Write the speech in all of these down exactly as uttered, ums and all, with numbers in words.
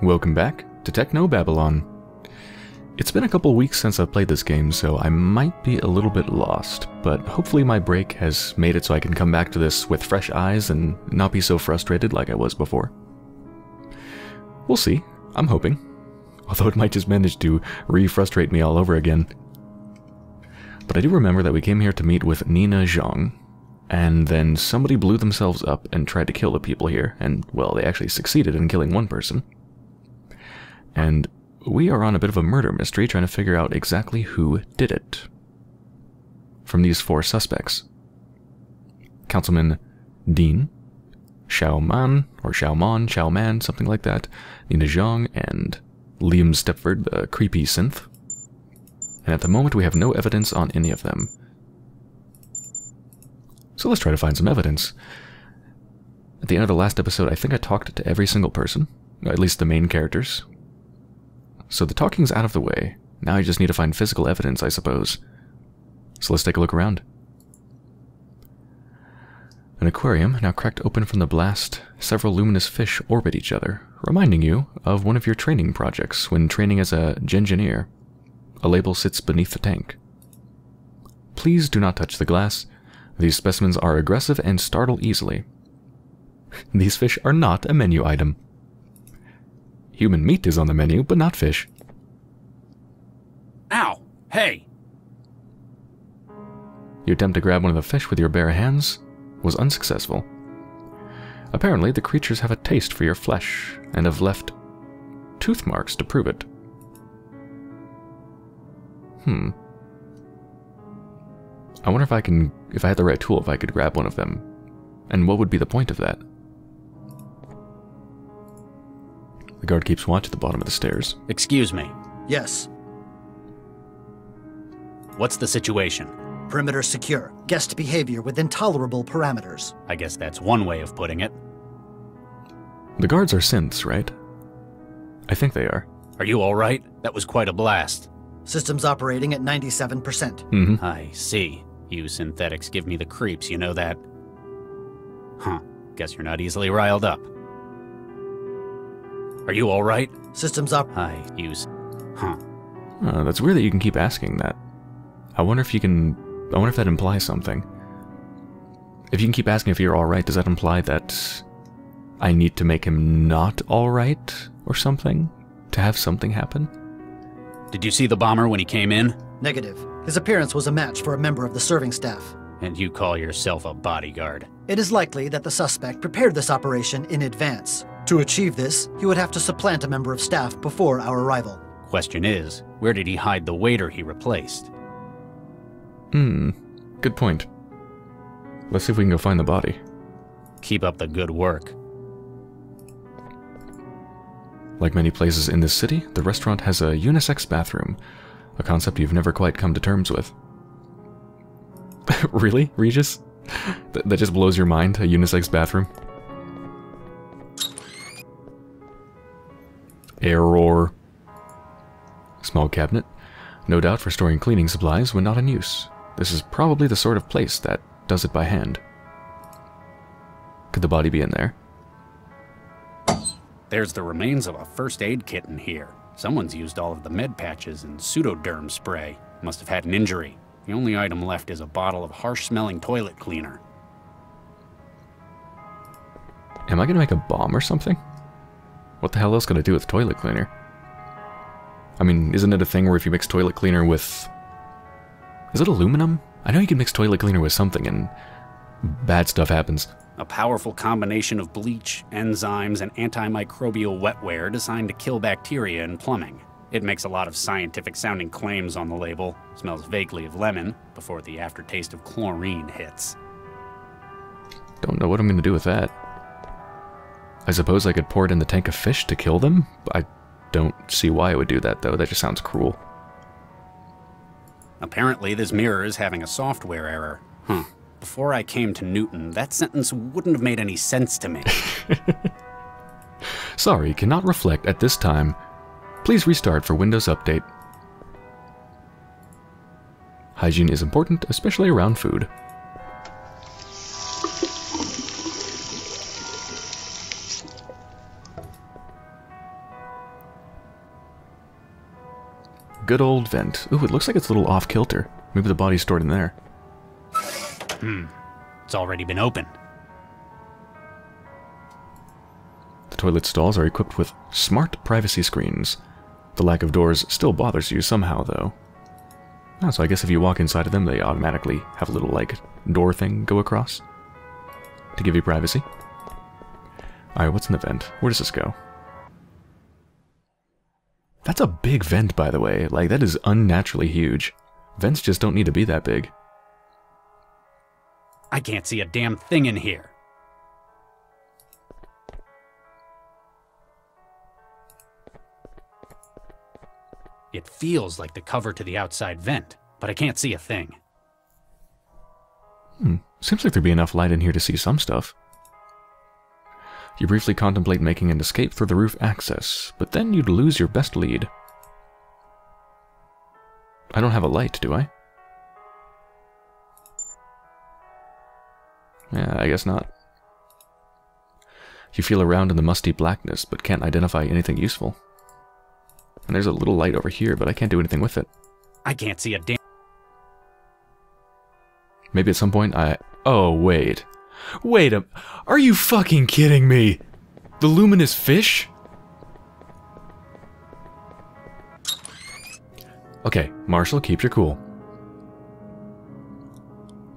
Welcome back to Techno Babylon. It's been a couple weeks since I've played this game, so I might be a little bit lost, but hopefully my break has made it so I can come back to this with fresh eyes and not be so frustrated like I was before. We'll see. I'm hoping. Although it might just manage to re-frustrate me all over again. But I do remember that we came here to meet with Nina Zhang, and then somebody blew themselves up and tried to kill the people here, and well, they actually succeeded in killing one person. And we are on a bit of a murder mystery trying to figure out exactly who did it. From these four suspects: Councilman Dean, Xiao Man, or Xiao Man, Xiao Man, something like that, Nina Zhang, and Liam Stepford, the creepy synth. And at the moment we have no evidence on any of them. So let's try to find some evidence. At the end of the last episode, I think I talked to every single person, or at least the main characters. So the talking's out of the way. Now I just need to find physical evidence, I suppose. So let's take a look around. An aquarium, now cracked open from the blast. Several luminous fish orbit each other, reminding you of one of your training projects when training as a Gengineer. A label sits beneath the tank. Please do not touch the glass. These specimens are aggressive and startle easily. These fish are not a menu item. Human meat is on the menu, but not fish. Ow! Hey! Your attempt to grab one of the fish with your bare hands was unsuccessful. Apparently, the creatures have a taste for your flesh and have left tooth marks to prove it. Hmm. I wonder if I can, if I had the right tool, if I could grab one of them. And what would be the point of that? The guard keeps watch at the bottom of the stairs. Excuse me. Yes. What's the situation? Perimeter secure. Guest behavior within tolerable parameters. I guess that's one way of putting it. The guards are synths, right? I think they are. Are you all right? That was quite a blast. Systems operating at ninety-seven percent. Mm-hmm. I see. You synthetics give me the creeps, you know that? Huh. Guess you're not easily riled up. Are you all right? Systems up. I use. Huh. Oh, that's weird that you can keep asking that. I wonder if you can. I wonder if that implies something. If you can keep asking if you're all right, does that imply that I need to make him not all right or something to have something happen? Did you see the bomber when he came in? Negative. His appearance was a match for a member of the serving staff. And you call yourself a bodyguard? It is likely that the suspect prepared this operation in advance. To achieve this, he would have to supplant a member of staff before our arrival. Question is, where did he hide the waiter he replaced? Hmm, good point. Let's see if we can go find the body. Keep up the good work. Like many places in this city, the restaurant has a unisex bathroom, a concept you've never quite come to terms with. Really, Regis? Th- that just blows your mind, a unisex bathroom? Error. Small cabinet, no doubt for storing cleaning supplies when not in use. This is probably the sort of place that does it by hand. Could the body be in there? There's the remains of a first aid kit in here. Someone's used all of the med patches and pseudoderm spray. Must have had an injury. The only item left is a bottle of harsh-smelling toilet cleaner. Am I gonna make a bomb or something? What the hell else could I do with toilet cleaner? I mean, isn't it a thing where if you mix toilet cleaner with... Is it aluminum? I know you can mix toilet cleaner with something and bad stuff happens. A powerful combination of bleach, enzymes, and antimicrobial wetware designed to kill bacteria in plumbing. It makes a lot of scientific-sounding claims on the label. Smells vaguely of lemon before the aftertaste of chlorine hits. Don't know what I'm going to do with that. I suppose I could pour it in the tank of fish to kill them? I don't see why I would do that, though. That just sounds cruel. Apparently, this mirror is having a software error. Huh. Before I came to Newton, that sentence wouldn't have made any sense to me. Sorry, cannot reflect at this time. Please restart for Windows Update. Hygiene is important, especially around food. good old vent. Ooh, it looks like it's a little off-kilter. Maybe the body's stored in there. Hmm. It's already been opened. The toilet stalls are equipped with smart privacy screens. The lack of doors still bothers you somehow, though. Oh, so I guess if you walk inside of them, they automatically have a little, like, door thing go across to give you privacy. Alright, what's in the vent? Where does this go? That's a big vent, by the way. Like, that is unnaturally huge. Vents just don't need to be that big. I can't see a damn thing in here. It feels like the cover to the outside vent, but I can't see a thing. Hmm. Seems like there'd be enough light in here to see some stuff. You briefly contemplate making an escape through the roof access, but then you'd lose your best lead. I don't have a light, do I? Yeah, I guess not. You feel around in the musty blackness, but can't identify anything useful. And there's a little light over here, but I can't do anything with it. I can't see a damn... Maybe at some point I... Oh, wait. Wait a... Are you fucking kidding me? The luminous fish? Okay, Marshall, keep your cool.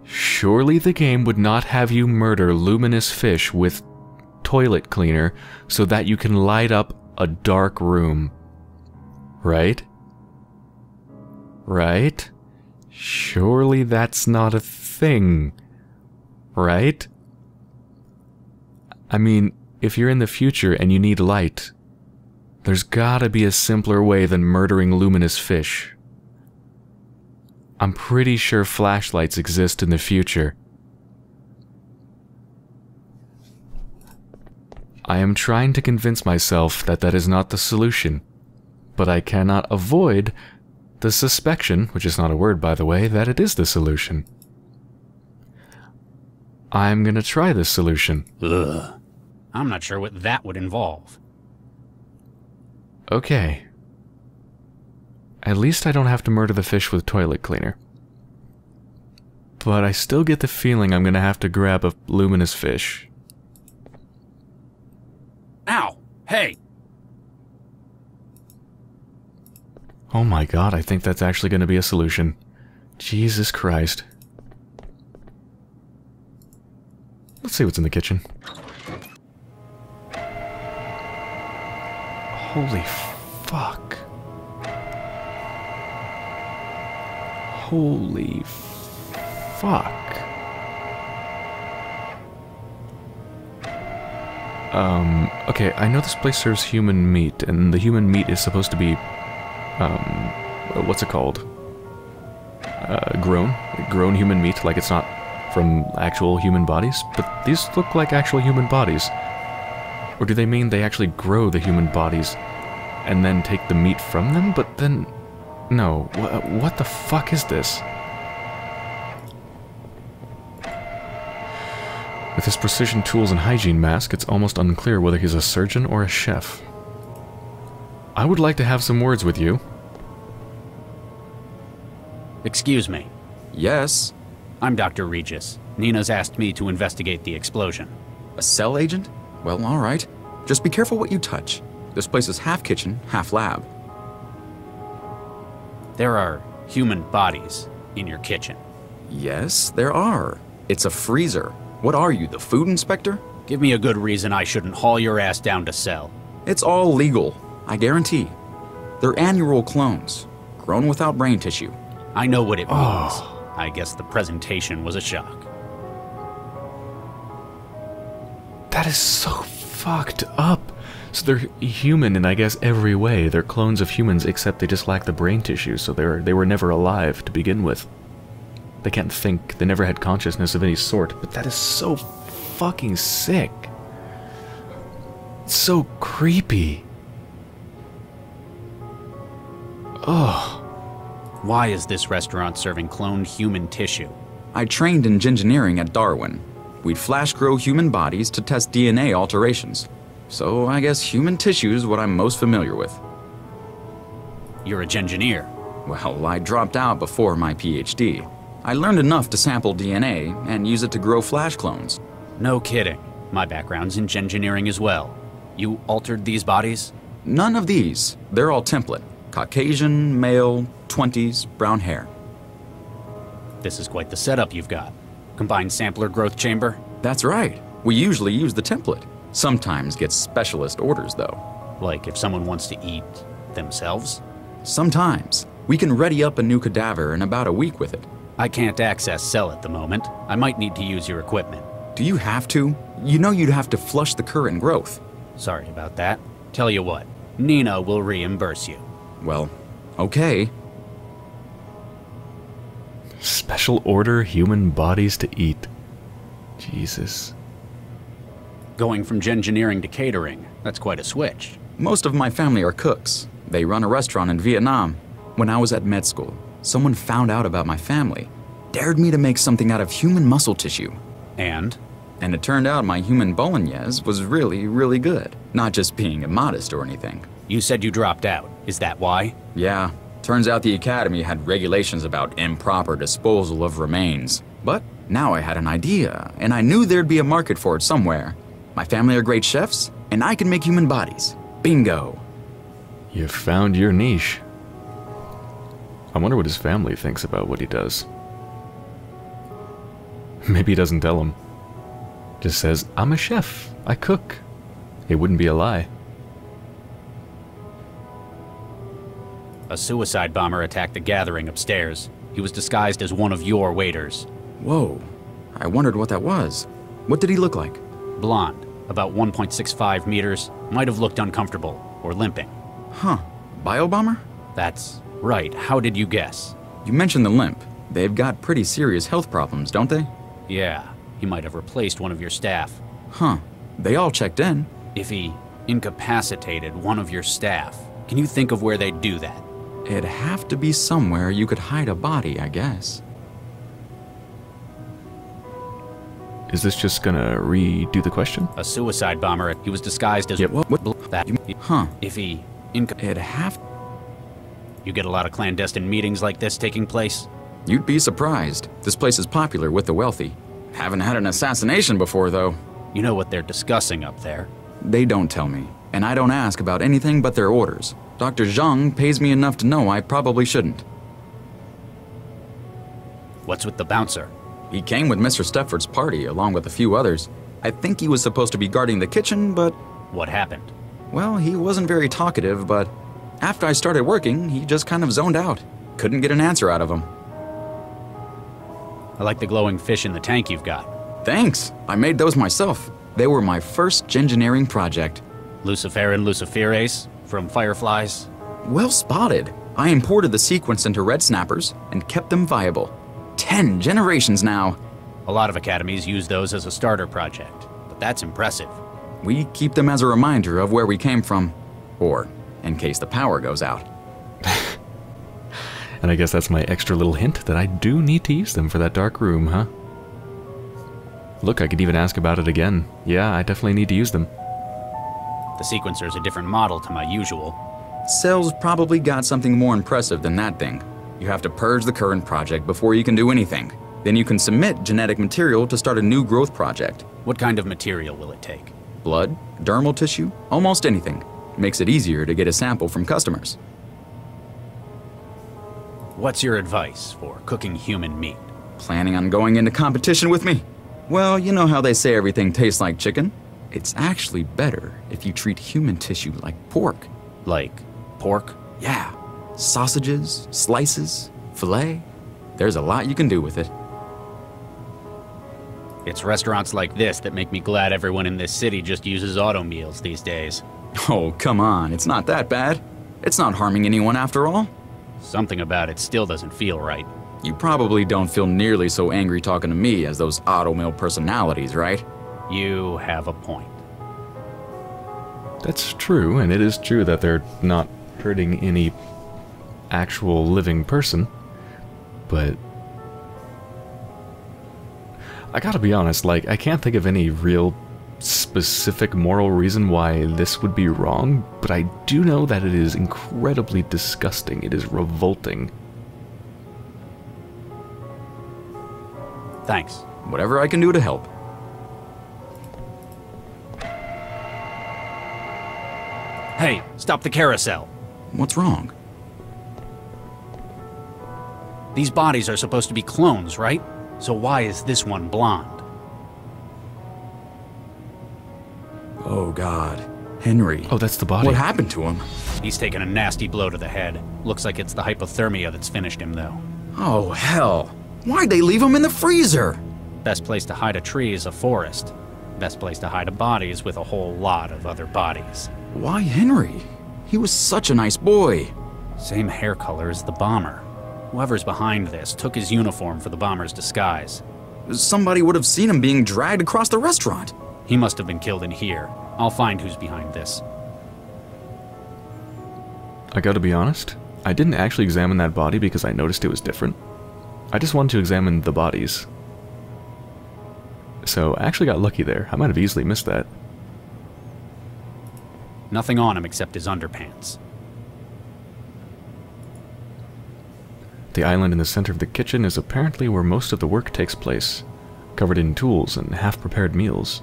Surely the game would not have you murder luminous fish with toilet cleaner so that you can light up a dark room. Right? Right? Surely that's not a thing. Right? I mean, if you're in the future and you need light, there's gotta be a simpler way than murdering luminous fish. I'm pretty sure flashlights exist in the future. I am trying to convince myself that that is not the solution, but I cannot avoid the suspicion, which is not a word, by the way, that it is the solution. I'm gonna try this solution. Ugh. I'm not sure what that would involve. Okay. At least I don't have to murder the fish with toilet cleaner. But I still get the feeling I'm gonna have to grab a luminous fish. Ow! Hey! Oh my god, I think that's actually gonna be a solution. Jesus Christ. Let's see what's in the kitchen. Holy fuck. Holy fuck. Um, okay, I know this place serves human meat, and the human meat is supposed to be, um, what's it called? Uh, grown? Grown human meat, like it's not from actual human bodies, but these look like actual human bodies. Or do they mean they actually grow the human bodies and then take the meat from them? But then... No. Wh what the fuck is this? With his precision tools and hygiene mask, it's almost unclear whether he's a surgeon or a chef. I would like to have some words with you. Excuse me. Yes? I'm Doctor Regis. Nina's asked me to investigate the explosion. A cell agent? Well, alright. Just be careful what you touch. This place is half kitchen, half lab. There are human bodies in your kitchen. Yes, there are. It's a freezer. What are you, the food inspector? Give me a good reason I shouldn't haul your ass down to cell. It's all legal, I guarantee. They're annual clones, grown without brain tissue. I know what it means. Oh. I guess the presentation was a shock. That is so fucked up. So they're human in, I guess, every way. They're clones of humans, except they just lack the brain tissue, so they're they were never alive to begin with. They can't think. They never had consciousness of any sort. But that is so fucking sick. It's so creepy. Ugh. Why is this restaurant serving cloned human tissue? I trained in Gengineering at Darwin. We'd flash grow human bodies to test D N A alterations. So I guess human tissue is what I'm most familiar with. You're a Gengineer. Well, I dropped out before my PhD. I learned enough to sample D N A and use it to grow flash clones. No kidding. My background's in Gengineering as well. You altered these bodies? None of these. They're all template. Caucasian, male, twenties, brown hair. This is quite the setup you've got. Combined sampler growth chamber? That's right. We usually use the template. Sometimes get specialist orders, though. Like if someone wants to eat themselves? Sometimes. We can ready up a new cadaver in about a week with it. I can't access cell at the moment. I might need to use your equipment. Do you have to? You know you'd have to flush the current growth. Sorry about that. Tell you what, Nina will reimburse you. Well, okay. Special order human bodies to eat. Jesus. Going from Gengineering to catering, that's quite a switch. Most of my family are cooks. They run a restaurant in Vietnam. When I was at med school, someone found out about my family, dared me to make something out of human muscle tissue. And? And it turned out my human bolognese was really, really good. Not just being immodest or anything. You said you dropped out. Is that why? Yeah. Turns out the academy had regulations about improper disposal of remains. But now I had an idea, and I knew there'd be a market for it somewhere. My family are great chefs, and I can make human bodies. Bingo. You found your niche. I wonder what his family thinks about what he does. Maybe he doesn't tell him. Just says, I'm a chef. I cook. It wouldn't be a lie. A suicide bomber attacked the gathering upstairs. He was disguised as one of your waiters. Whoa. I wondered what that was. What did he look like? Blonde. About one point six five meters. Might have looked uncomfortable or limping. Huh. Biobomber? That's... right, how did you guess? You mentioned the limp. They've got pretty serious health problems, don't they? Yeah, he might have replaced one of your staff. Huh, they all checked in. If he incapacitated one of your staff, can you think of where they'd do that? It'd have to be somewhere you could hide a body, I guess. Is this just gonna redo the question? A suicide bomber, he was disguised as... Yeah, what? What? That, huh. If he... Inca- it'd have... You get a lot of clandestine meetings like this taking place? You'd be surprised. This place is popular with the wealthy. Haven't had an assassination before, though. You know what they're discussing up there? They don't tell me, and I don't ask about anything but their orders. Doctor Zhang pays me enough to know I probably shouldn't. What's with the bouncer? He came with Mister Stepford's party, along with a few others. I think he was supposed to be guarding the kitchen, but... What happened? Well, he wasn't very talkative, but... after I started working, he just kind of zoned out. Couldn't get an answer out of him. I like the glowing fish in the tank you've got. Thanks. I made those myself. They were my first Gengineering project. Luciferin luciferace from fireflies? Well spotted. I imported the sequence into red snappers and kept them viable. Ten generations now. A lot of academies use those as a starter project, but that's impressive. We keep them as a reminder of where we came from. Or... in case the power goes out. And I guess that's my extra little hint that I do need to use them for that dark room, huh? Look, I could even ask about it again. Yeah, I definitely need to use them. The sequencer's a different model to my usual. Cell's probably got something more impressive than that thing. You have to purge the current project before you can do anything. Then you can submit genetic material to start a new growth project. What kind of material will it take? Blood, dermal tissue, almost anything. Makes it easier to get a sample from customers. What's your advice for cooking human meat? Planning on going into competition with me? Well, you know how they say everything tastes like chicken? It's actually better if you treat human tissue like pork. Like pork? Yeah. Sausages, slices, fillet. There's a lot you can do with it. It's restaurants like this that make me glad everyone in this city just uses auto meals these days. Oh, come on, it's not that bad. It's not harming anyone after all. Something about it still doesn't feel right. You probably don't feel nearly so angry talking to me as those auto-mill personalities, right? You have a point. That's true, and it is true that they're not hurting any actual living person, but... I gotta be honest, like, I can't think of any real specific moral reason why this would be wrong, but I do know that it is incredibly disgusting. It is revolting. Thanks. Whatever I can do to help. Hey, stop the carousel. What's wrong? These bodies are supposed to be clones, right? So why is this one blonde? Oh, God. Henry. Oh, that's the body. What happened to him? He's taken a nasty blow to the head. Looks like it's the hypothermia that's finished him, though. Oh, hell. Why'd they leave him in the freezer? Best place to hide a tree is a forest. Best place to hide a body is with a whole lot of other bodies. Why Henry? He was such a nice boy. Same hair color as the bomber. Whoever's behind this took his uniform for the bomber's disguise. Somebody would have seen him being dragged across the restaurant. He must have been killed in here. I'll find who's behind this. I gotta be honest, I didn't actually examine that body because I noticed it was different. I just wanted to examine the bodies. So I actually got lucky there. I might have easily missed that. Nothing on him except his underpants. The island in the center of the kitchen is apparently where most of the work takes place, covered in tools and half-prepared meals.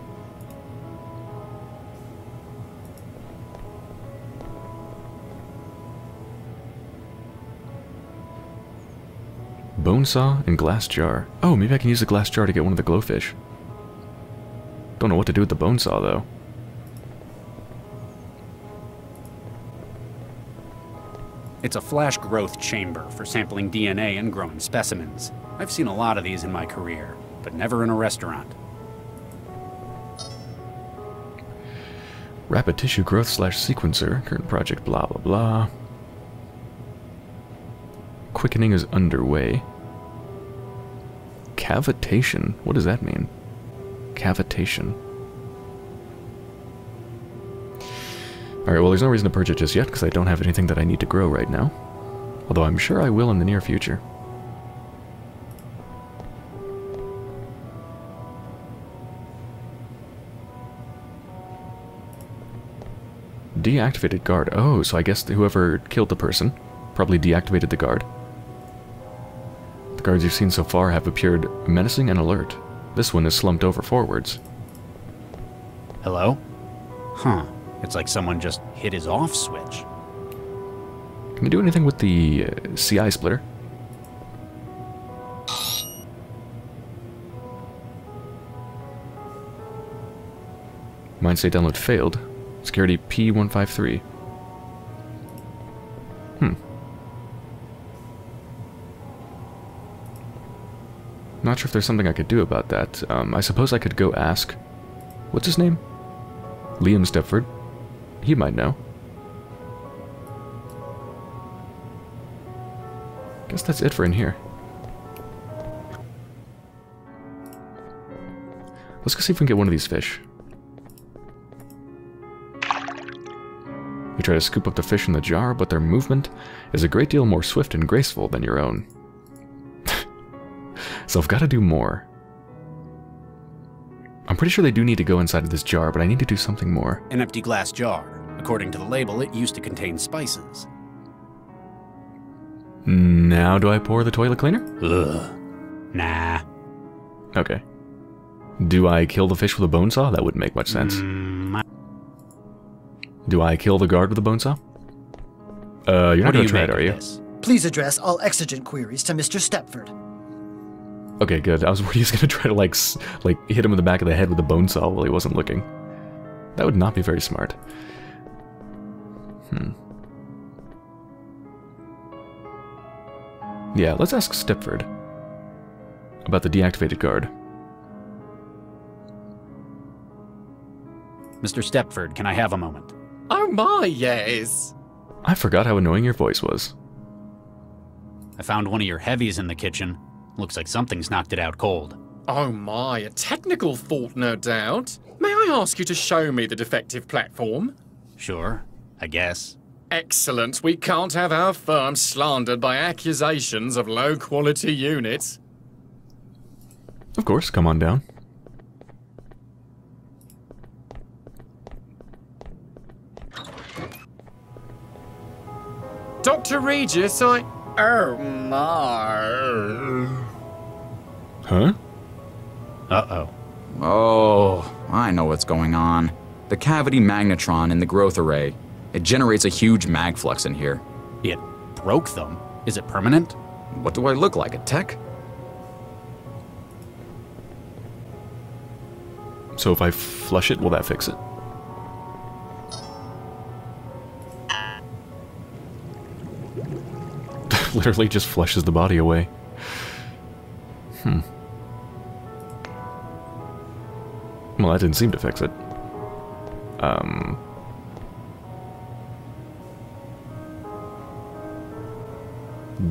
Bone saw and glass jar. Oh, maybe I can use the glass jar to get one of the glowfish. Don't know what to do with the bone saw, though. It's a flash growth chamber for sampling D N A and growing specimens. I've seen a lot of these in my career, but never in a restaurant. Rapid tissue growth slash sequencer, current project blah blah blah. Quickening is underway. Cavitation, what does that mean? Cavitation. Alright, well, there's no reason to purge it just yet, because I don't have anything that I need to grow right now. Although I'm sure I will in the near future. Deactivated guard. Oh, so I guess whoever killed the person probably deactivated the guard. The guards you've seen so far have appeared menacing and alert. This one is slumped over forwards. Hello? Huh. It's like someone just hit his off switch. Can we do anything with the uh, C I splitter? Mind state download failed. Security P one five three. Hmm. Not sure if there's something I could do about that. Um, I suppose I could go ask... What's his name? Liam Stepford. He might know. Guess that's it for in here. Let's go see if we can get one of these fish. We try to scoop up the fish in the jar, but their movement is a great deal more swift and graceful than your own. So I've got to do more. I'm pretty sure they do need to go inside of this jar, but I need to do something more. An empty glass jar. According to the label, it used to contain spices. Now do I pour the toilet cleaner? Ugh. Nah. Okay. Do I kill the fish with a bone saw? That wouldn't make much sense. Mm, I... Do I kill the guard with a bone saw? Uh, you're not going to try it, are you? This? Please address all exigent queries to Mister Stepford. Okay, good. I was worried he was going to try to, like, like hit him in the back of the head with a bone saw while he wasn't looking. That would not be very smart. Hmm. Yeah, let's ask Stepford about the deactivated guard. Mister Stepford, can I have a moment? Oh my, yes! I forgot how annoying your voice was. I found one of your heavies in the kitchen. Looks like something's knocked it out cold. Oh my, a technical fault, no doubt. May I ask you to show me the defective platform? Sure, I guess. Excellent. We can't have our firm slandered by accusations of low-quality units. Of course, come on down. Doctor Regis, I... Oh, my... Huh? Uh-oh. Oh, I know what's going on. The cavity magnetron in the growth array. It generates a huge magflux in here. It broke them? Is it permanent? What do I look like, a tech? So if I flush it, will that fix it? Literally just flushes the body away. Hmm. Well, that didn't seem to fix it. Um...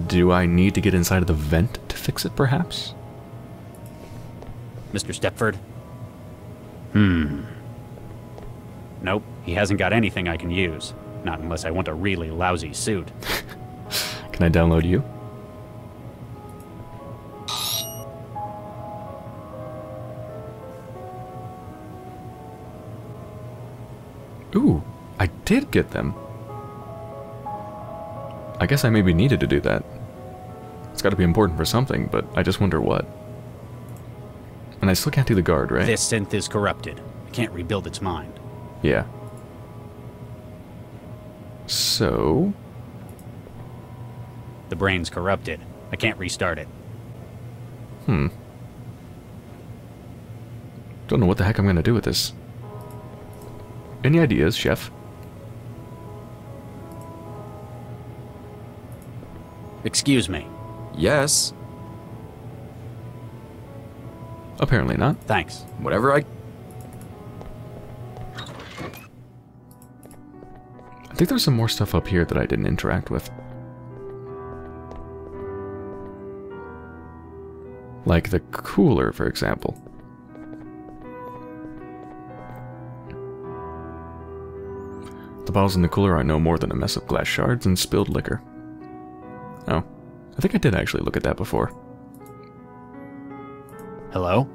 Do I need to get inside of the vent to fix it, perhaps? Mister Stepford? Hmm. Nope, he hasn't got anything I can use. Not unless I want a really lousy suit. Can I download you? Ooh, I did get them. I guess I maybe needed to do that. It's got to be important for something, but I just wonder what. And I still can't do the guard, right? This synth is corrupted. I can't rebuild its mind. Yeah. So... The brain's corrupted. I can't restart it. Hmm. Don't know what the heck I'm going to do with this. Any ideas, Chef? Excuse me. Yes. Apparently not. Thanks. Whatever I... I think there's some more stuff up here that I didn't interact with. Like the cooler, for example. The bottles in the cooler are no more than a mess of glass shards and spilled liquor. Oh, I think I did actually look at that before. Hello?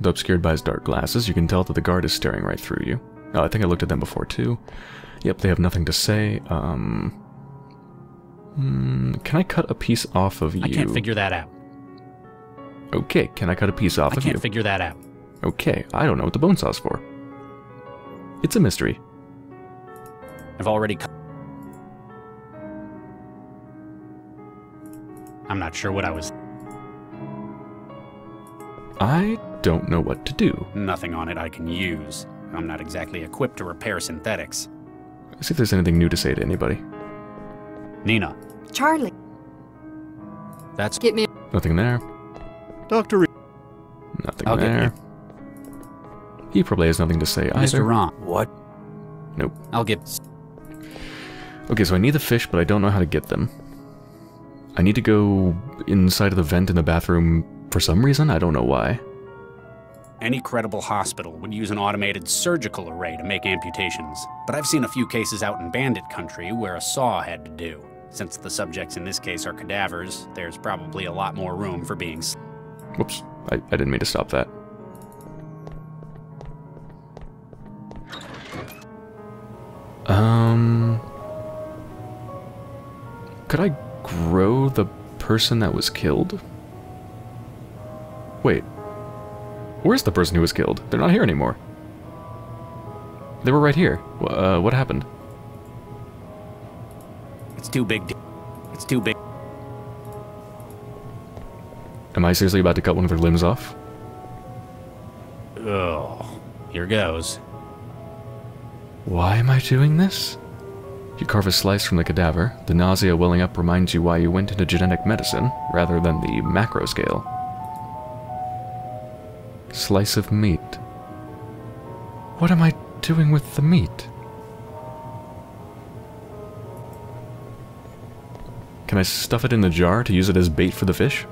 Though obscured by his dark glasses, you can tell that the guard is staring right through you. Oh, I think I looked at them before too. Yep, they have nothing to say. Um, mm, can I cut a piece off of you? I can't figure that out. Okay, can I cut a piece off I of you? I can't figure that out. Okay, I don't know what the bone saw's for. It's a mystery. I've already cut. I'm not sure what I was... I don't know what to do. Nothing on it I can use. I'm not exactly equipped to repair synthetics. Let's see if there's anything new to say to anybody. Nina. Charlie. That's... Get me... Nothing there. Doctor... Nothing I'll there. He probably has nothing to say either. Mister Ron. What? Nope. I'll get... Okay, so I need the fish, but I don't know how to get them. I need to go inside of the vent in the bathroom for some reason. I don't know why. Any credible hospital would use an automated surgical array to make amputations, but I've seen a few cases out in bandit country where a saw had to do. Since the subjects in this case are cadavers, there's probably a lot more room for being... Whoops. I, I didn't mean to stop that. Um... Could I... grow the person that was killed? Wait. Where's the person who was killed? They're not here anymore. They were right here. Uh, what happened? It's too big. It's too big. Am I seriously about to cut one of their limbs off? Oh, here goes. Why am I doing this? You carve a slice from the cadaver. The nausea welling up reminds you why you went into genetic medicine, rather than the macro scale. Slice of meat. What am I doing with the meat? Can I stuff it in the jar to use it as bait for the fish?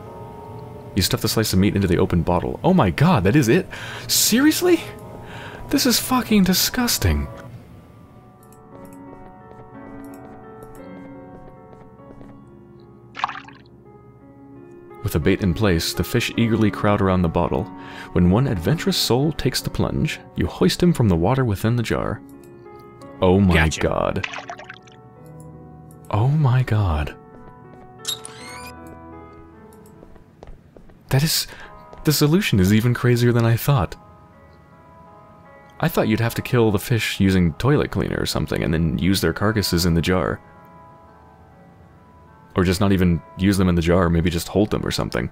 You stuff the slice of meat into the open bottle. Oh my god, that is it? Seriously? This is fucking disgusting. With the bait in place, the fish eagerly crowd around the bottle. When one adventurous soul takes the plunge, you hoist him from the water within the jar. Oh my gotcha. God. Oh my god. That is... the solution is even crazier than I thought. I thought you'd have to kill the fish using toilet cleaner or something and then use their carcasses in the jar. Or just not even use them in the jar, maybe just hold them or something.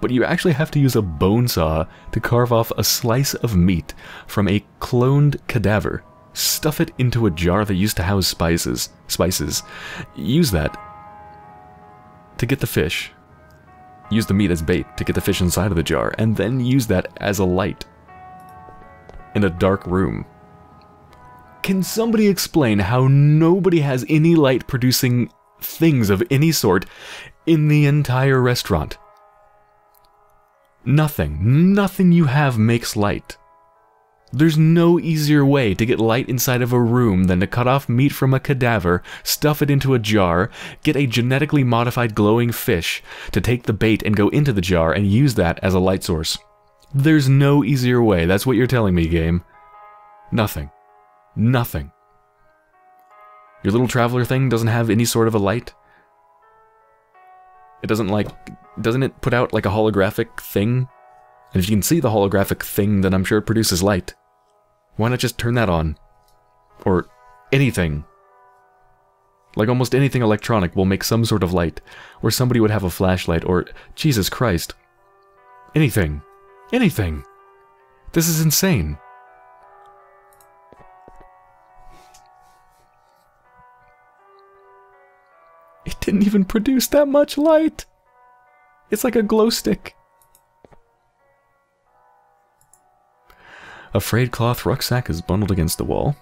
But you actually have to use a bone saw to carve off a slice of meat from a cloned cadaver. Stuff it into a jar that used to house spices. Spices. Use that to get the fish. Use the meat as bait to get the fish inside of the jar, and then use that as a light in a dark room. Can somebody explain how nobody has any light-producing things of any sort in the entire restaurant? Nothing. Nothing you have makes light. There's no easier way to get light inside of a room than to cut off meat from a cadaver, stuff it into a jar, get a genetically modified glowing fish to take the bait and go into the jar and use that as a light source. There's no easier way. That's what you're telling me, game. Nothing. Nothing. Your little traveler thing doesn't have any sort of a light? It doesn't like... doesn't it put out like a holographic thing? And if you can see the holographic thing, then I'm sure it produces light. Why not just turn that on? Or anything. Like almost anything electronic will make some sort of light. Or somebody would have a flashlight, or... Jesus Christ. Anything. Anything. This is insane. It didn't even produce that much light. It's like a glow stick. A frayed cloth rucksack is bundled against the wall.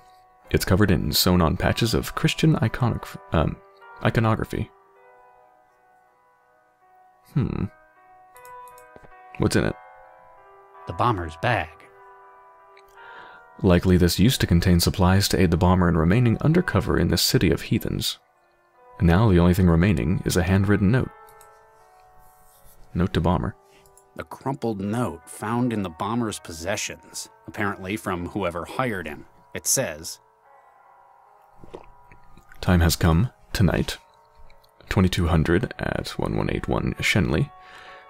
It's covered in sewn-on patches of Christian iconic, um, iconography. Hmm. What's in it? The bomber's bag. Likely this used to contain supplies to aid the bomber in remaining undercover in this city of heathens. Now the only thing remaining is a handwritten note. Note to bomber. The crumpled note found in the bomber's possessions, apparently from whoever hired him. It says, "Time has come tonight. twenty-two hundred at one one eight one Shenley.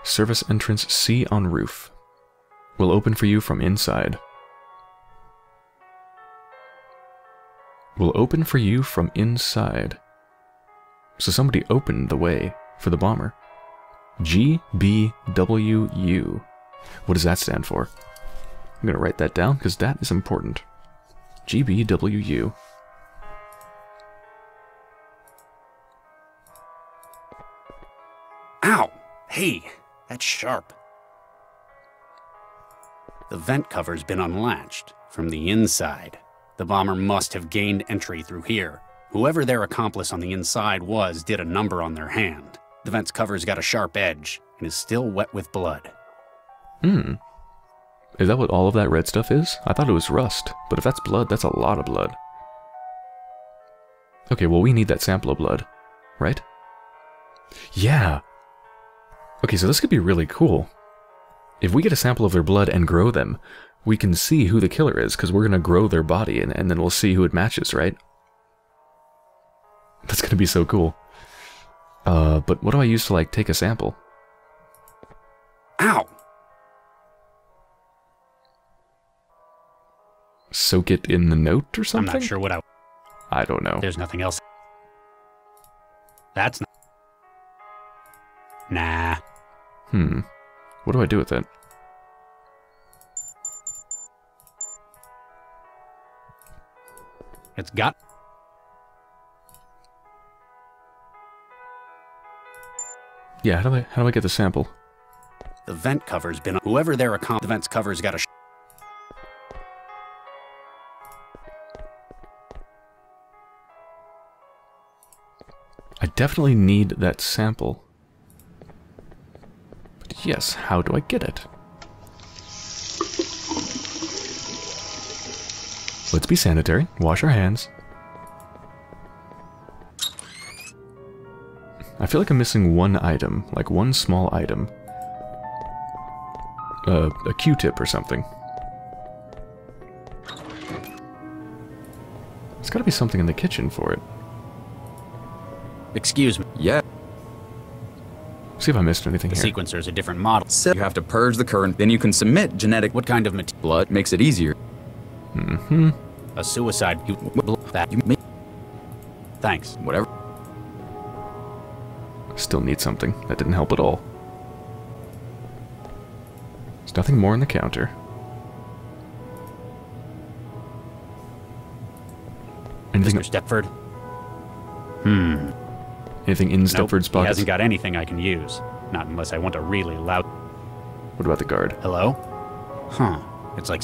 Service entrance C on roof. Will open for you from inside. Will open for you from inside." So somebody opened the way for the bomber. G B W U. What does that stand for? I'm gonna write that down because that is important. G B W U. Ow! Hey, that's sharp. The vent cover's been unlatched from the inside. The bomber must have gained entry through here. Whoever their accomplice on the inside was did a number on their hand. The vent's cover's got a sharp edge and is still wet with blood. Hmm. Is that what all of that red stuff is? I thought it was rust, but if that's blood, that's a lot of blood. Okay, well we need that sample of blood, right? Yeah. Okay, so this could be really cool. If we get a sample of their blood and grow them, we can see who the killer is, because we're going to grow their body, and, and then we'll see who it matches, right? That's going to be so cool. Uh, but what do I use to, like, take a sample? Ow! Soak it in the note or something? I'm not sure what I... I don't know. There's nothing else. That's not... Nah. Hmm. What do I do with it? It's got... Yeah, how do I how do I get the sample? The vent cover's been whoever their account the vent's cover's got a sh I definitely need that sample. Yes, how do I get it? Let's be sanitary. Wash our hands. I feel like I'm missing one item, like one small item. Uh, a Q-tip or something. There's gotta be something in the kitchen for it. Excuse me. Yeah. See if I missed anything the here. The sequencer is a different model. So you have to purge the current, then you can submit genetic. What kind of material? Blood makes it easier. Mm-hmm. A suicide. You that you make. Thanks. Whatever. Still need something. That didn't help at all. There's nothing more on the counter. Anything Mister Stepford? Hmm. Anything in Stepford's pocket? He hasn't got anything I can use. Not unless I want a really loud... What about the guard? Hello? Huh. It's like...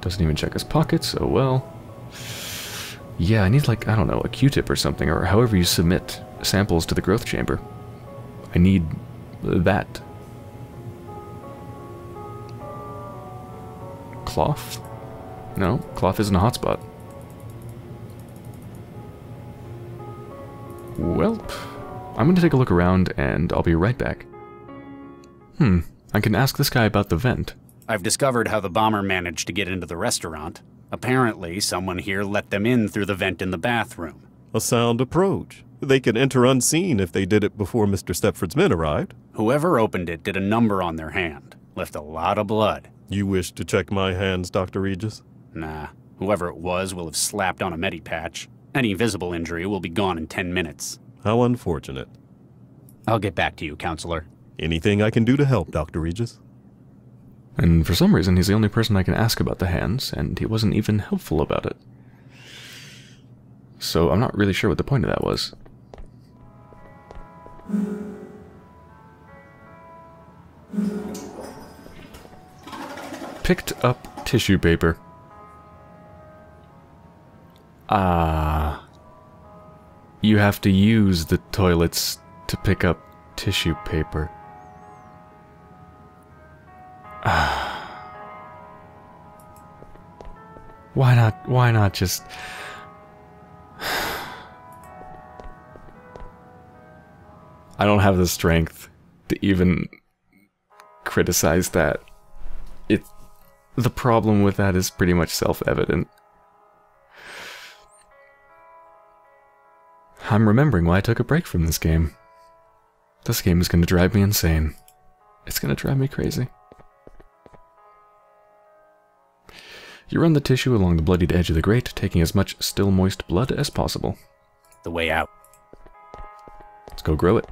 Doesn't even check his pockets, oh well. Yeah, I need like, I don't know, a Q-tip or something, or however you submit samples to the growth chamber. I need that. Cloth? No, cloth isn't a hotspot. Welp. I'm going to take a look around and I'll be right back. Hmm. I can ask this guy about the vent. I've discovered how the bomber managed to get into the restaurant. Apparently, someone here let them in through the vent in the bathroom. A sound approach. They could enter unseen if they did it before Mister Stepford's men arrived. Whoever opened it did a number on their hand. Left a lot of blood. You wish to check my hands, Doctor Regis? Nah. Whoever it was will have slapped on a medipatch. Any visible injury will be gone in ten minutes. How unfortunate. I'll get back to you, Counselor. Anything I can do to help, Doctor Regis? And for some reason, he's the only person I can ask about the hands, and he wasn't even helpful about it. So I'm not really sure what the point of that was. Picked up tissue paper. Ah, you have to use the toilets to pick up tissue paper. Ah. Why not, why not just... I don't have the strength to even criticize that. It, the problem with that is pretty much self-evident. I'm remembering why I took a break from this game. This game is going to drive me insane. It's going to drive me crazy. You run the tissue along the bloodied edge of the grate, taking as much still moist blood as possible. The way out. Let's go grow it.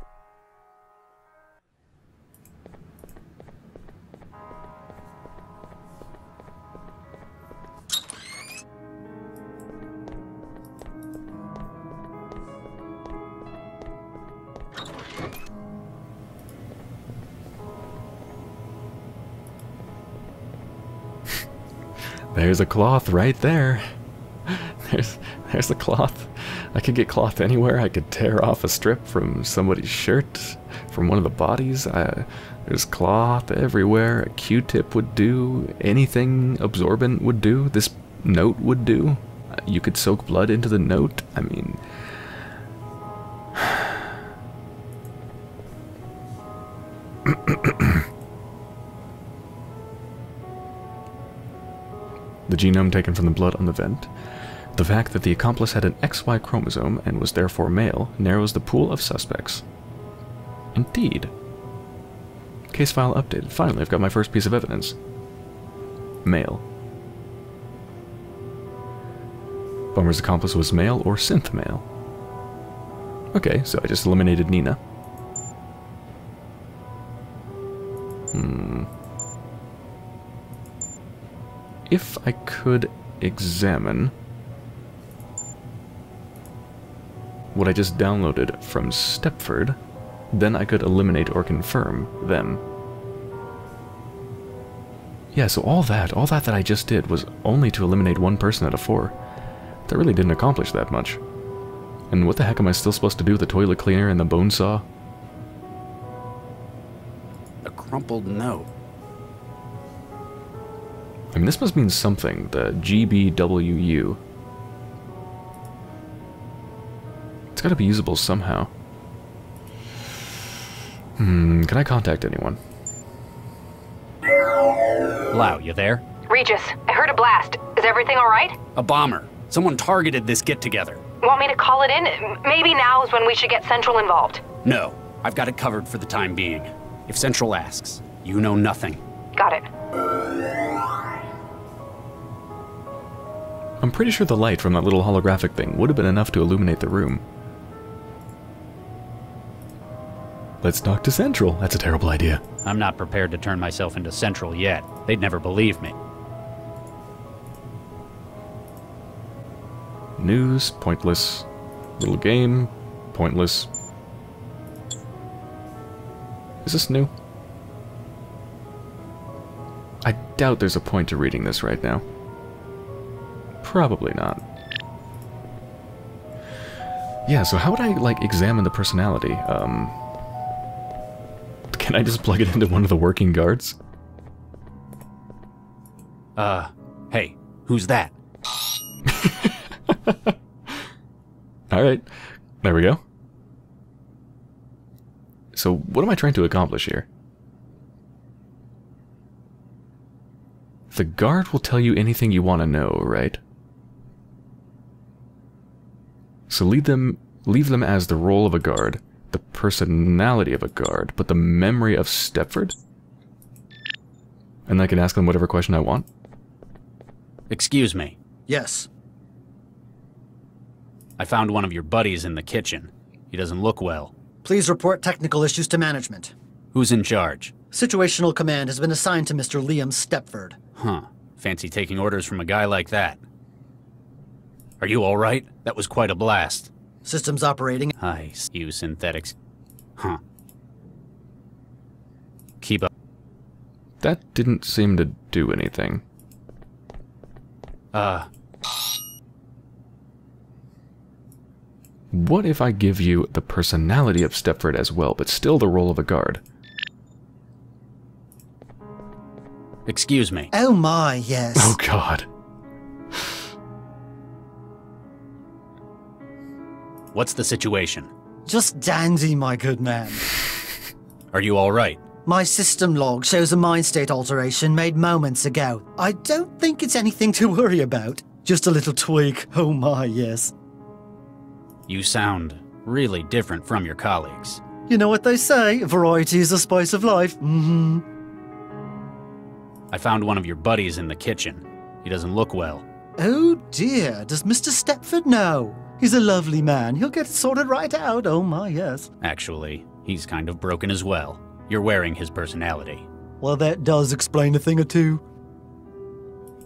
There's a cloth right there. There's there's the cloth. I could get cloth anywhere. I could tear off a strip from somebody's shirt, from one of the bodies. I, there's cloth everywhere. A Q-tip would do. Anything absorbent would do. This note would do. You could soak blood into the note. I mean... The genome taken from the blood on the vent. The fact that the accomplice had an X Y chromosome and was therefore male narrows the pool of suspects. Indeed. Case file updated. Finally, I've got my first piece of evidence. Male. Bomber's accomplice was male or synth male. Okay, so I just eliminated Nina. Hmm... If I could examine what I just downloaded from Stepford, then I could eliminate or confirm them. Yeah, so all that, all that that I just did was only to eliminate one person out of four. That really didn't accomplish that much. And what the heck am I still supposed to do with the toilet cleaner and the bone saw? A crumpled note. I mean, this must mean something, the G B W U. It's gotta be usable somehow. Hmm, can I contact anyone? Lau, you there? Regis, I heard a blast. Is everything alright? A bomber. Someone targeted this get-together. Want me to call it in? Maybe now is when we should get Central involved. No, I've got it covered for the time being. If Central asks, you know nothing. Got it. I'm pretty sure the light from that little holographic thing would have been enough to illuminate the room. Let's talk to Central. That's a terrible idea. I'm not prepared to turn myself into Central yet. They'd never believe me. News, pointless. Little game, pointless. Is this new? I doubt there's a point to reading this right now. Probably not. Yeah, so how would I, like, examine the personality? Um... Can I just plug it into one of the working guards? Uh, hey, who's that? Alright, there we go. So, what am I trying to accomplish here? The guard will tell you anything you want to know, right? So leave them, leave them as the role of a guard, the personality of a guard, but the memory of Stepford? And I can ask them whatever question I want? Excuse me. Yes. I found one of your buddies in the kitchen. He doesn't look well. Please report technical issues to management. Who's in charge? Situational command has been assigned to Mister Liam Stepford. Huh. Fancy taking orders from a guy like that. Are you alright? That was quite a blast. Systems operating. I see you synthetics. Huh. Keep up. That didn't seem to do anything. Uh. What if I give you the personality of Stepford as well, but still the role of a guard? Excuse me. Oh my, yes. Oh god. What's the situation? Just dandy, my good man. Are you alright? My system log shows a mind state alteration made moments ago. I don't think it's anything to worry about. Just a little tweak. Oh my, yes. You sound really different from your colleagues. You know what they say, variety is the spice of life. Mm-hmm. I found one of your buddies in the kitchen. He doesn't look well. Oh dear, does Mister Stepford know? He's a lovely man. He'll get sorted right out. Oh my, yes. Actually, he's kind of broken as well. You're wearing his personality. Well, that does explain a thing or two.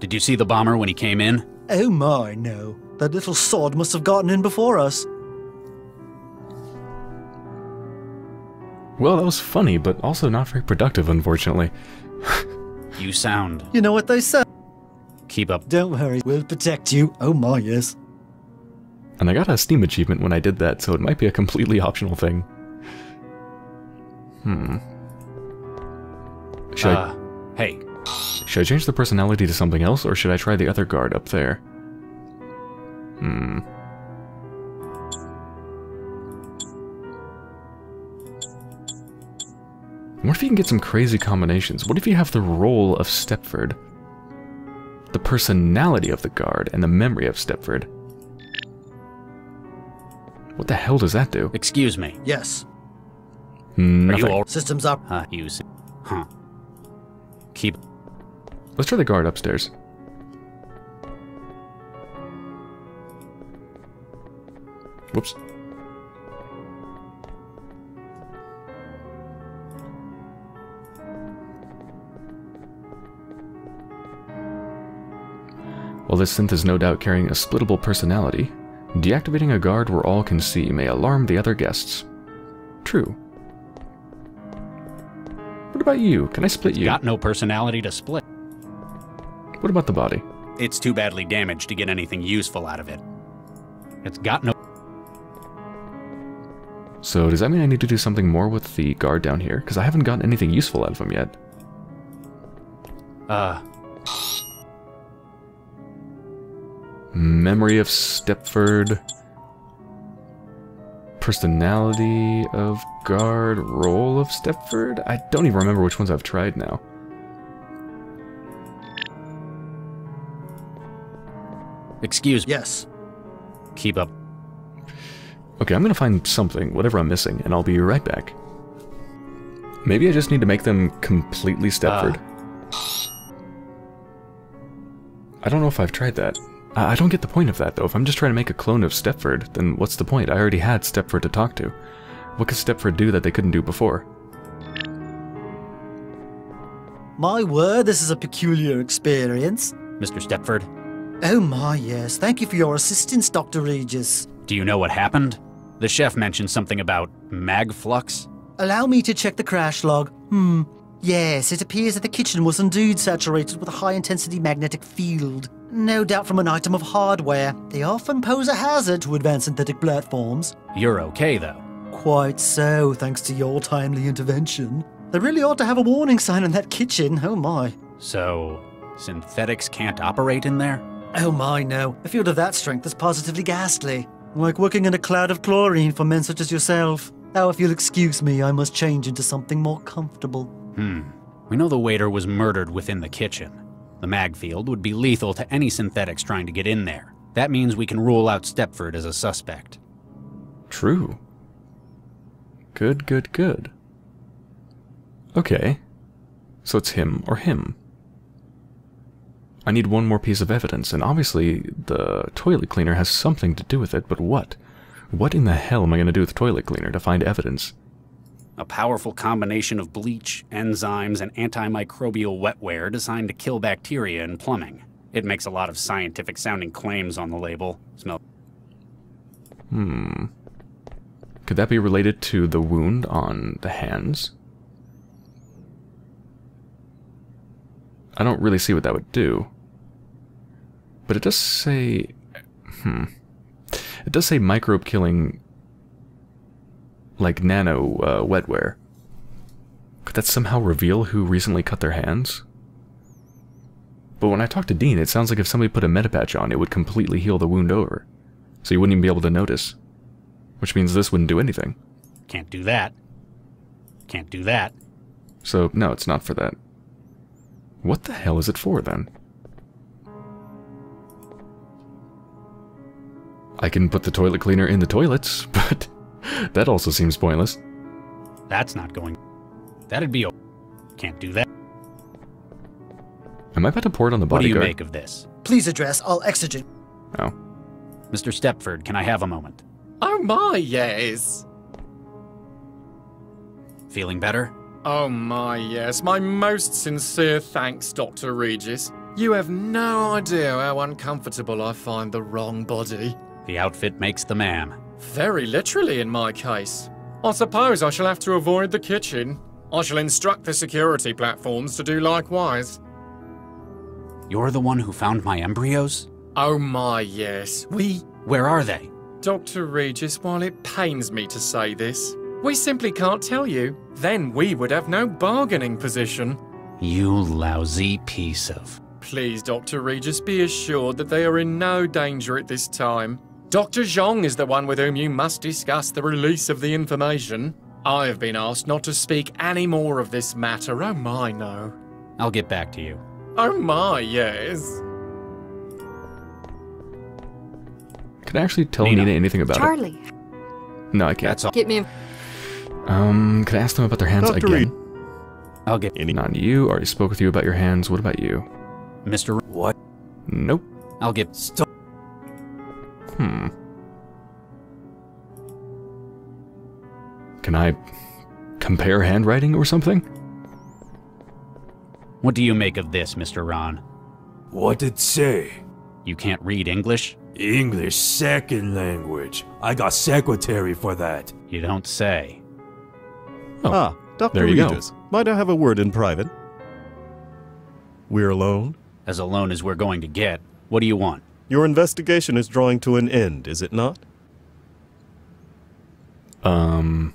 Did you see the bomber when he came in? Oh my, no. That little sod must have gotten in before us. Well, that was funny, but also not very productive, unfortunately. You sound... You know what they say. Keep up. Don't worry, we'll protect you. Oh my, yes. And I got a Steam achievement when I did that, so it might be a completely optional thing. Hmm. Should uh, I... hey. Should I change the personality to something else, or should I try the other guard up there? Hmm. What if you can get some crazy combinations? What if you have the role of Stepford, the personality of the guard, and the memory of Stepford? What the hell does that do? Excuse me. Yes. Nothing. Are you all systems up? Uh, use. Huh. Keep. Let's try the guard upstairs. Whoops. While this synth is no doubt carrying a splittable personality, deactivating a guard where all can see may alarm the other guests. True. What about you? Can I split you? Got no personality to split. What about the body? It's too badly damaged to get anything useful out of it. It's got no... So does that mean I need to do something more with the guard down here? Because I haven't gotten anything useful out of him yet. Uh... Memory of Stepford. Personality of guard. Role of Stepford? I don't even remember which ones I've tried now. Excuse me. Yes. Keep up. Okay, I'm gonna find something, whatever I'm missing, and I'll be right back. Maybe I just need to make them completely Stepford. Uh. I don't know if I've tried that. I don't get the point of that, though. If I'm just trying to make a clone of Stepford, then what's the point? I already had Stepford to talk to. What could Stepford do that they couldn't do before? My word, this is a peculiar experience. Mister Stepford. Oh my, yes. Thank you for your assistance, Doctor Regis. Do you know what happened? The chef mentioned something about magflux. Allow me to check the crash log. Hmm. Yes, it appears that the kitchen was indeed saturated with a high-intensity magnetic field. No doubt from an item of hardware. They often pose a hazard to advanced synthetic platforms. You're okay, though. Quite so, thanks to your timely intervention. They really ought to have a warning sign in that kitchen, oh my. So, synthetics can't operate in there? Oh my, no. A field of that strength is positively ghastly. Like working in a cloud of chlorine for men such as yourself. Now if you'll excuse me, I must change into something more comfortable. Hmm. We know the waiter was murdered within the kitchen. The mag field would be lethal to any synthetics trying to get in there. That means we can rule out Stepford as a suspect. True. Good, good, good. Okay, so it's him or him. I need one more piece of evidence, and obviously the toilet cleaner has something to do with it, but what? What in the hell am I going to do with toilet cleaner to find evidence? A powerful combination of bleach, enzymes, and antimicrobial wetware designed to kill bacteria in plumbing. It makes a lot of scientific-sounding claims on the label. Smell. Hmm. Could that be related to the wound on the hands? I don't really see what that would do. But it does say... Hmm. It does say microbe-killing... like nano uh, wetware. Could that somehow reveal who recently cut their hands? But when I talked to Dean, it sounds like if somebody put a metapatch on, it would completely heal the wound over. So you wouldn't even be able to notice. Which means this wouldn't do anything. Can't do that. Can't do that. So, no, it's not for that. What the hell is it for, then? I can put the toilet cleaner in the toilets, but that also seems pointless. That's not going... That'd be... Can't do that. Am I about to pour it on the bodyguard? What do you make of this? Please address all exigent... Oh. Mister Stepford, can I have a moment? Oh my, yes! Feeling better? Oh my, yes. My most sincere thanks, Doctor Regis. You have no idea how uncomfortable I find the wrong body. The outfit makes the man. Very literally in my case. I suppose I shall have to avoid the kitchen. I shall instruct the security platforms to do likewise. You're the one who found my embryos? Oh my, yes. We... Where are they? Doctor Regis, while it pains me to say this, we simply can't tell you. Then we would have no bargaining position. You lousy piece of... Please, Doctor Regis, be assured that they are in no danger at this time. Doctor Zhang is the one with whom you must discuss the release of the information. I have been asked not to speak any more of this matter. Oh my, no. I'll get back to you. Oh my, yes. Can I actually tell Nina, Nina anything about Charlie. it? Charlie. No, I can't. That's all. Get me... Um, can I ask them about their hands Doctor again? Reed. I'll get any. Not you. Already spoke with you about your hands. What about you? Mister Re what? Nope. I'll get stuck. Hmm. Can I compare handwriting or something? What do you make of this, Mister Ron? What it say? You can't read English? English second language. I got secretary for that. You don't say. Oh, ah, Doctor Regis, might I have a word in private? We're alone? As alone as we're going to get. What do you want? Your investigation is drawing to an end, is it not? Um...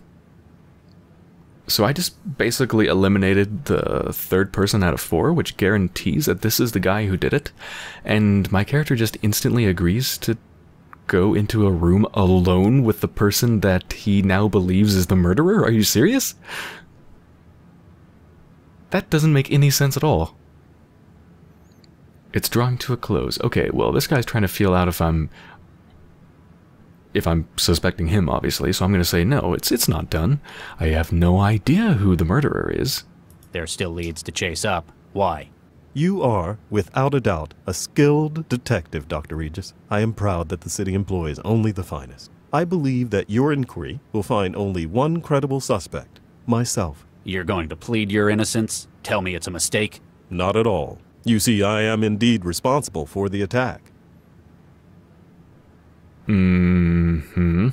So I just basically eliminated the third person out of four, which guarantees that this is the guy who did it, and my character just instantly agrees to go into a room alone with the person that he now believes is the murderer? Are you serious? That doesn't make any sense at all. It's drawing to a close. Okay, well, this guy's trying to feel out if I'm... if I'm suspecting him, obviously, so I'm going to say no, it's, it's not done. I have no idea who the murderer is. There are still leads to chase up. Why? You are, without a doubt, a skilled detective, Doctor Regis. I am proud that the city employs only the finest. I believe that your inquiry will find only one credible suspect, myself. You're going to plead your innocence? Tell me it's a mistake? Not at all. You see, I am indeed responsible for the attack. Mm-hmm.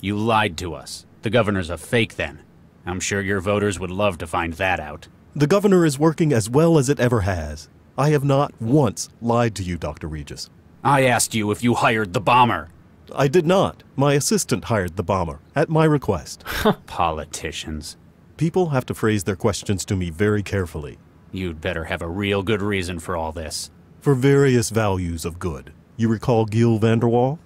You lied to us. The governor's a fake then. I'm sure your voters would love to find that out. The governor is working as well as it ever has. I have not once lied to you, Doctor Regis. I asked you if you hired the bomber. I did not. My assistant hired the bomber, at my request. Politicians. People have to phrase their questions to me very carefully. You'd better have a real good reason for all this. For various values of good. You recall Gil van der Waal?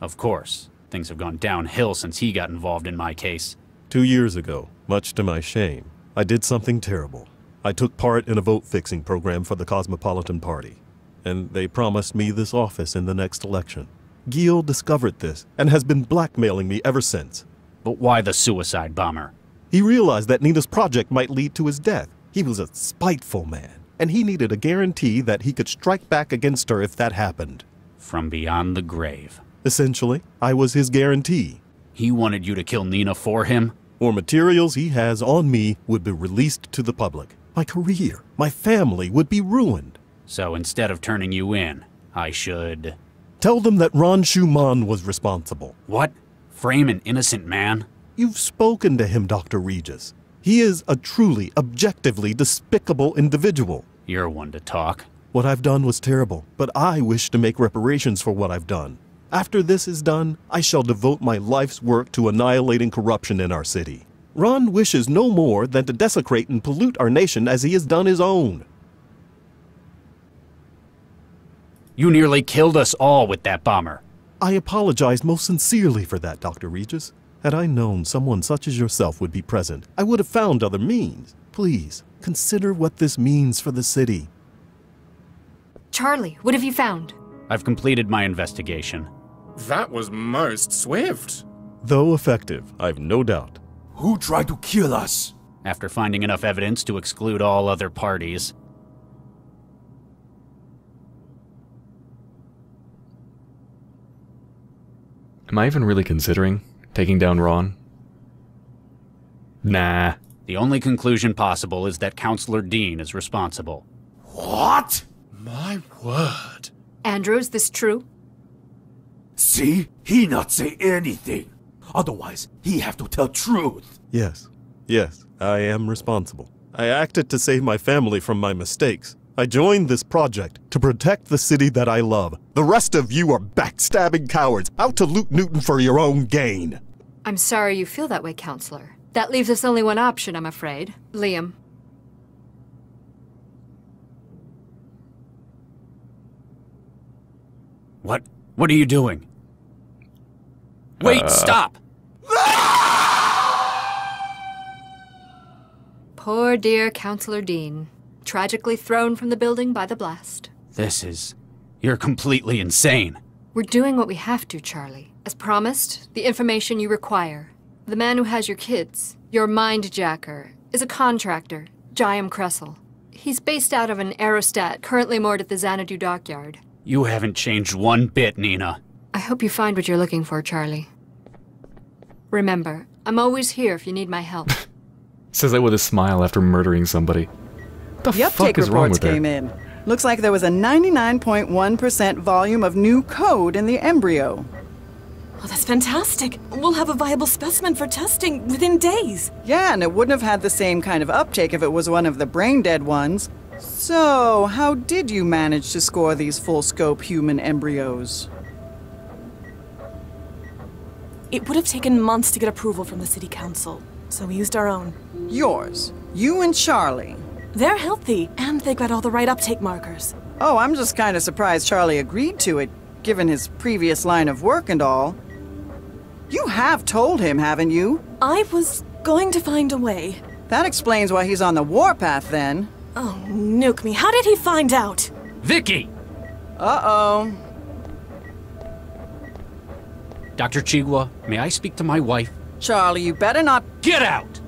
Of course. Things have gone downhill since he got involved in my case. Two years ago, much to my shame, I did something terrible. I took part in a vote-fixing program for the Cosmopolitan Party, and they promised me this office in the next election. Gil discovered this and has been blackmailing me ever since. But why the suicide bomber? He realized that Nina's project might lead to his death. He was a spiteful man, and he needed a guarantee that he could strike back against her if that happened. From beyond the grave. Essentially, I was his guarantee. He wanted you to kill Nina for him? Or materials he has on me would be released to the public. My career, my family would be ruined. So instead of turning you in, I should... Tell them that Ron Schumann was responsible. What? Frame an innocent man? You've spoken to him, Doctor Regis. He is a truly, objectively despicable individual. You're one to talk. What I've done was terrible, but I wish to make reparations for what I've done. After this is done, I shall devote my life's work to annihilating corruption in our city. Ron wishes no more than to desecrate and pollute our nation as he has done his own. You nearly killed us all with that bomber. I apologize most sincerely for that, Doctor Regis. Had I known someone such as yourself would be present, I would have found other means. Please, consider what this means for the city. Charlie, what have you found? I've completed my investigation. That was most swift. Though effective, I've no doubt. Who tried to kill us? After finding enough evidence to exclude all other parties, am I even really considering taking down Ron? Nah. The only conclusion possible is that Councilor Dean is responsible. What? My word. Andrew, is this true? See? He not say anything. Otherwise, he have to tell truth. Yes. Yes, I am responsible. I acted to save my family from my mistakes. I joined this project to protect the city that I love. The rest of you are backstabbing cowards, out to loot Newton for your own gain. I'm sorry you feel that way, Counselor. That leaves us only one option, I'm afraid. Liam. What? What are you doing? Wait, uh... stop! Poor dear Counselor Dean. Tragically thrown from the building by the blast. This is... You're completely insane. We're doing what we have to, Charlie. As promised, the information you require. The man who has your kids, your mind-jacker, is a contractor, Jaim Kressel. He's based out of an aerostat currently moored at the Xanadu Dockyard. You haven't changed one bit, Nina. I hope you find what you're looking for, Charlie. Remember, I'm always here if you need my help. Says that with a smile after murdering somebody. The the uptake reports came in. Looks like there was a ninety-nine point one percent volume of new code in the embryo. Well, that's fantastic. We'll have a viable specimen for testing within days. Yeah, and it wouldn't have had the same kind of uptake if it was one of the brain-dead ones. So, how did you manage to score these full-scope human embryos? It would have taken months to get approval from the city council, so we used our own. Yours. You and Charlie. They're healthy, and they've got all the right uptake markers. Oh, I'm just kind of surprised Charlie agreed to it, given his previous line of work and all. You have told him, haven't you? I was going to find a way. That explains why he's on the warpath, then. Oh, nuke me. How did he find out? Vicky! Uh-oh. Doctor Chigwa, may I speak to my wife? Charlie, you better not— Get out!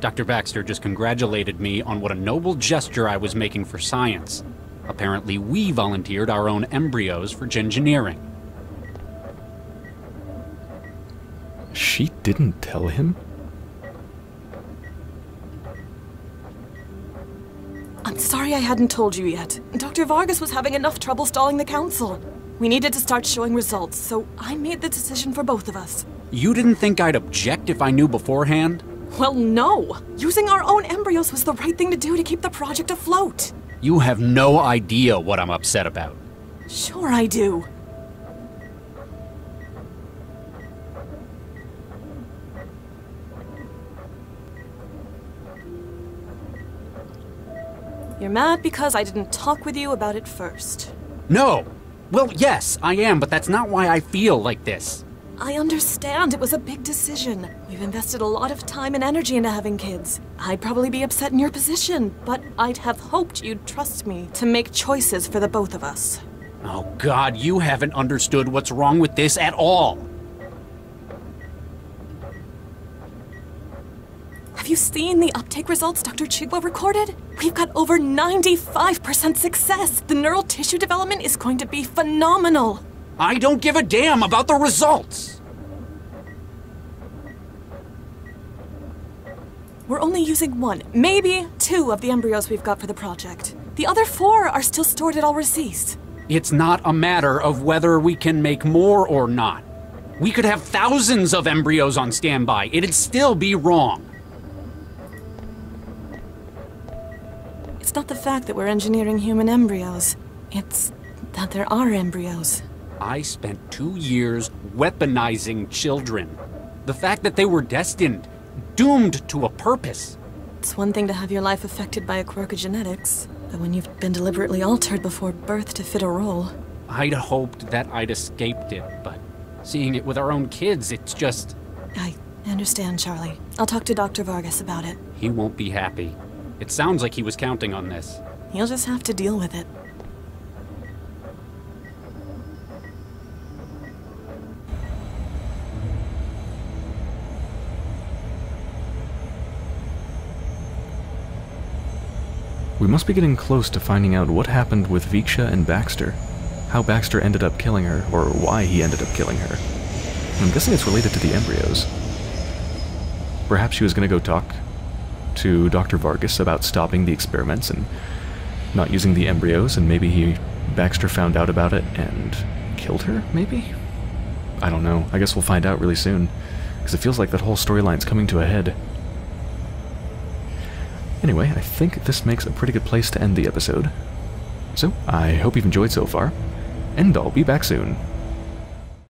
Doctor Baxter just congratulated me on what a noble gesture I was making for science. Apparently we volunteered our own embryos for Gengineering. She didn't tell him? I'm sorry I hadn't told you yet. Doctor Vargas was having enough trouble stalling the council. We needed to start showing results, so I made the decision for both of us. You didn't think I'd object if I knew beforehand? Well, no. Using our own embryos was the right thing to do to keep the project afloat. You have no idea what I'm upset about. Sure I do. You're mad because I didn't talk with you about it first. No! Well, yes, I am, but that's not why I feel like this. I understand. It was a big decision. We've invested a lot of time and energy into having kids. I'd probably be upset in your position, but I'd have hoped you'd trust me to make choices for the both of us. Oh God, you haven't understood what's wrong with this at all! Have you seen the uptake results Doctor Chigwa recorded? We've got over ninety-five percent success! The neural tissue development is going to be phenomenal! I don't give a damn about the results! We're only using one, maybe two of the embryos we've got for the project. The other four are still stored at All Receipts. It's not a matter of whether we can make more or not. We could have thousands of embryos on standby. It'd still be wrong. It's not the fact that we're engineering human embryos, it's that there are embryos. I spent two years weaponizing children. The fact that they were destined, doomed to a purpose. It's one thing to have your life affected by a quirk of genetics, but when you've been deliberately altered before birth to fit a role... I'd hoped that I'd escaped it, but seeing it with our own kids, it's just... I understand, Charlie. I'll talk to Doctor Vargas about it. He won't be happy. It sounds like he was counting on this. You'll just have to deal with it. We must be getting close to finding out what happened with Viksha and Baxter. How Baxter ended up killing her, or why he ended up killing her. I'm guessing it's related to the embryos. Perhaps she was going to go talk to Doctor Vargas about stopping the experiments and not using the embryos, and maybe he Baxter found out about it and killed her, maybe? I don't know. I guess we'll find out really soon, because it feels like that whole storyline's coming to a head. Anyway, I think this makes a pretty good place to end the episode. So, I hope you've enjoyed so far, and I'll be back soon.